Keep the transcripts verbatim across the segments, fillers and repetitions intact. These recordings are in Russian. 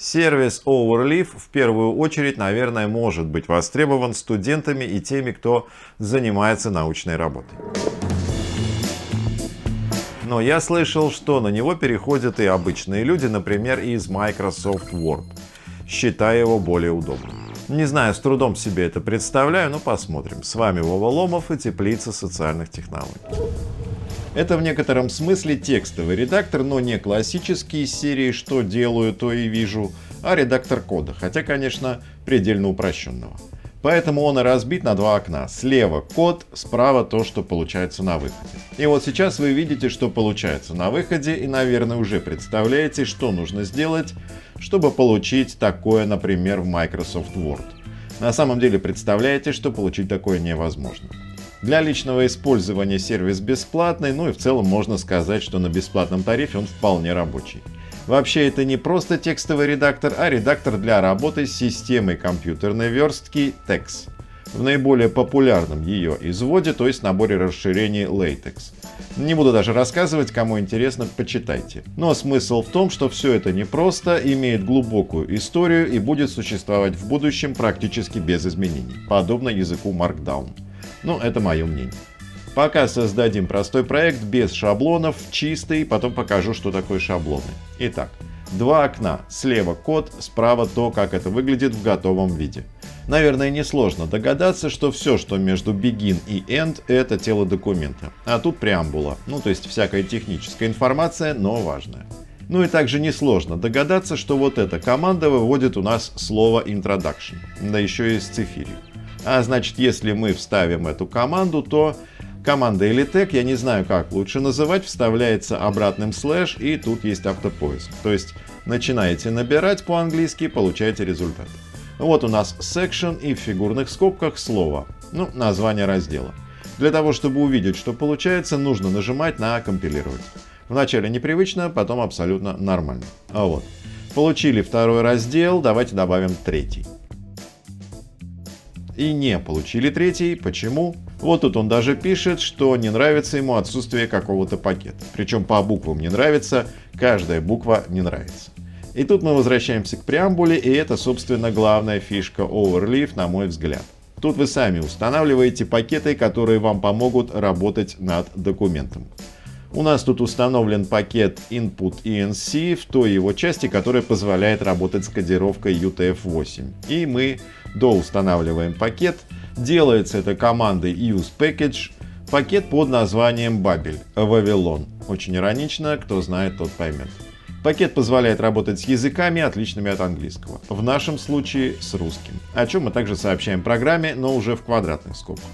Сервис Overleaf в первую очередь, наверное, может быть востребован студентами и теми, кто занимается научной работой. Но я слышал, что на него переходят и обычные люди, например, из Microsoft Word, считая его более удобным. Не знаю, с трудом себе это представляю, но посмотрим. С вами Вова Ломов и Теплица социальных технологий. Это в некотором смысле текстовый редактор, но не классический из серии «Что делаю, то и вижу», а редактор кода, хотя, конечно, предельно упрощенного. Поэтому он и разбит на два окна. Слева код, справа то, что получается на выходе. И вот сейчас вы видите, что получается на выходе, и, наверное, уже представляете, что нужно сделать, чтобы получить такое, например, в Microsoft Word. На самом деле представляете, что получить такое невозможно. Для личного использования сервис бесплатный, ну и в целом можно сказать, что на бесплатном тарифе он вполне рабочий. Вообще это не просто текстовый редактор, а редактор для работы с системой компьютерной верстки LaTeX. В наиболее популярном ее изводе, то есть наборе расширений LaTeX. Не буду даже рассказывать, кому интересно, почитайте. Но смысл в том, что все это непросто, имеет глубокую историю и будет существовать в будущем практически без изменений, подобно языку Markdown. Ну, это мое мнение. Пока создадим простой проект без шаблонов, чистый, потом покажу, что такое шаблоны. Итак, два окна. Слева код, справа то, как это выглядит в готовом виде. Наверное, несложно догадаться, что все, что между begin и end, это тело документа. А тут преамбула, ну то есть всякая техническая информация, но важная. Ну и также несложно догадаться, что вот эта команда выводит у нас слово introduction, да еще и с цифирью. А значит, если мы вставим эту команду, то команда или тег, я не знаю, как лучше называть, вставляется обратным слэш, и тут есть автопоиск. То есть начинаете набирать по-английски, получаете результат. Вот у нас section и в фигурных скобках слово, ну, название раздела. Для того, чтобы увидеть, что получается, нужно нажимать на «Компилировать». Вначале непривычно, потом абсолютно нормально. А вот. Получили второй раздел, давайте добавим третий. И не получили третий. Почему? Вот тут он даже пишет, что не нравится ему отсутствие какого-то пакета. Причем по буквам не нравится, каждая буква не нравится. И тут мы возвращаемся к преамбуле, и это, собственно, главная фишка Overleaf, на мой взгляд. Тут вы сами устанавливаете пакеты, которые вам помогут работать над документом. У нас тут установлен пакет input.inc в той его части, которая позволяет работать с кодировкой ю ти эф восемь. И мы доустанавливаем пакет. Делается это командой usePackage. Пакет под названием Babel, Вавилон. Очень иронично, кто знает, тот поймет. Пакет позволяет работать с языками, отличными от английского. В нашем случае с русским. О чем мы также сообщаем программе, но уже в квадратных скобках.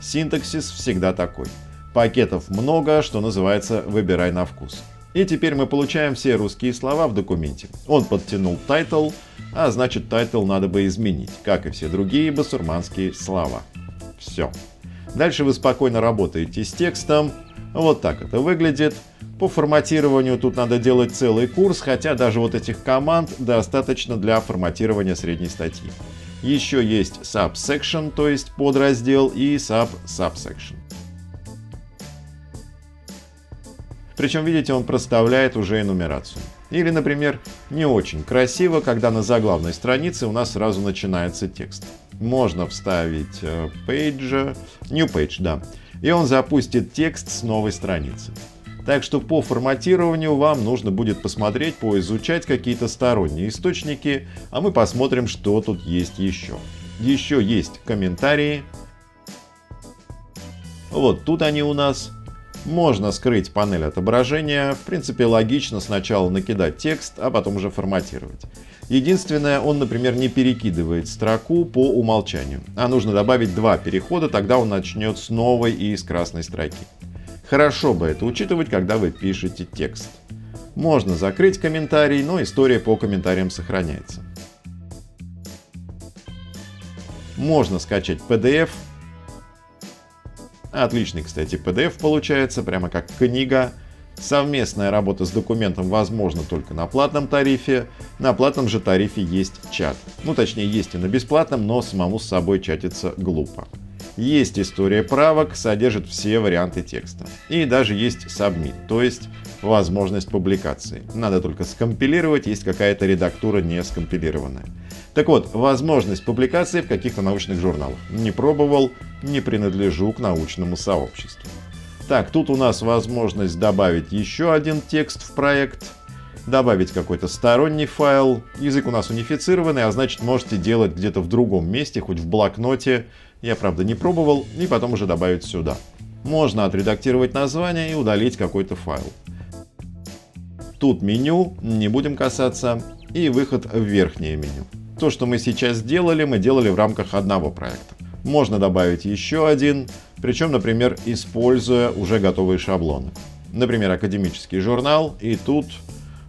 Синтаксис всегда такой. Пакетов много, что называется, выбирай на вкус. И теперь мы получаем все русские слова в документе. Он подтянул title, а значит title надо бы изменить, как и все другие басурманские слова. Все. Дальше вы спокойно работаете с текстом. Вот так это выглядит. По форматированию тут надо делать целый курс, хотя даже вот этих команд достаточно для форматирования средней статьи. Еще есть subsection, то есть подраздел, и sub-subsection. Причем, видите, он проставляет уже и нумерацию. Или, например, не очень красиво, когда на заглавной странице у нас сразу начинается текст. Можно вставить page, new page, да, и он запустит текст с новой страницы. Так что по форматированию вам нужно будет посмотреть, поизучать какие-то сторонние источники, а мы посмотрим, что тут есть еще. Еще есть комментарии. Вот тут они у нас. Можно скрыть панель отображения, в принципе логично сначала накидать текст, а потом уже форматировать. Единственное, он, например, не перекидывает строку по умолчанию, а нужно добавить два перехода, тогда он начнет с новой и с красной строки. Хорошо бы это учитывать, когда вы пишете текст. Можно закрыть комментарий, но история по комментариям сохраняется. Можно скачать пи ди эф. Отличный, кстати, пи ди эф получается, прямо как книга. Совместная работа с документом возможна только на платном тарифе. На платном же тарифе есть чат. Ну, точнее, есть и на бесплатном, но самому с собой чатиться глупо. Есть история правок, содержит все варианты текста. И даже есть submit, то есть возможность публикации. Надо только скомпилировать, есть какая-то редактура не скомпилированная. Так вот, возможность публикации в каких-то научных журналах. Не пробовал, не принадлежу к научному сообществу. Так, тут у нас возможность добавить еще один текст в проект, добавить какой-то сторонний файл. Язык у нас унифицированный, а значит, можете делать где-то в другом месте, хоть в блокноте. Я, правда, не пробовал, и потом уже добавить сюда. Можно отредактировать название и удалить какой-то файл. Тут меню, не будем касаться, и выход в верхнее меню. То, что мы сейчас делали, мы делали в рамках одного проекта. Можно добавить еще один, причем, например, используя уже готовые шаблоны. Например, академический журнал, и тут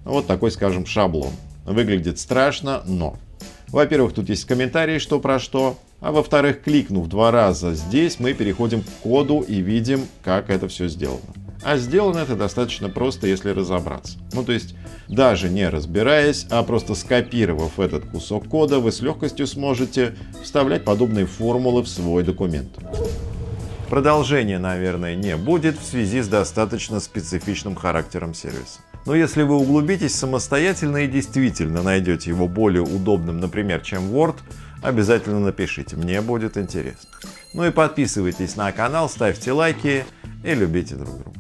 вот такой, скажем, шаблон. Выглядит страшно, но... Во-первых, тут есть комментарии, что про что. А во-вторых, кликнув два раза здесь, мы переходим к коду и видим, как это все сделано. А сделано это достаточно просто, если разобраться. Ну, то есть, даже не разбираясь, а просто скопировав этот кусок кода, вы с легкостью сможете вставлять подобные формулы в свой документ. Продолжения, наверное, не будет в связи с достаточно специфичным характером сервиса. Но если вы углубитесь самостоятельно и действительно найдете его более удобным, например, чем Word, обязательно напишите, мне будет интересно. Ну и подписывайтесь на канал, ставьте лайки и любите друг друга.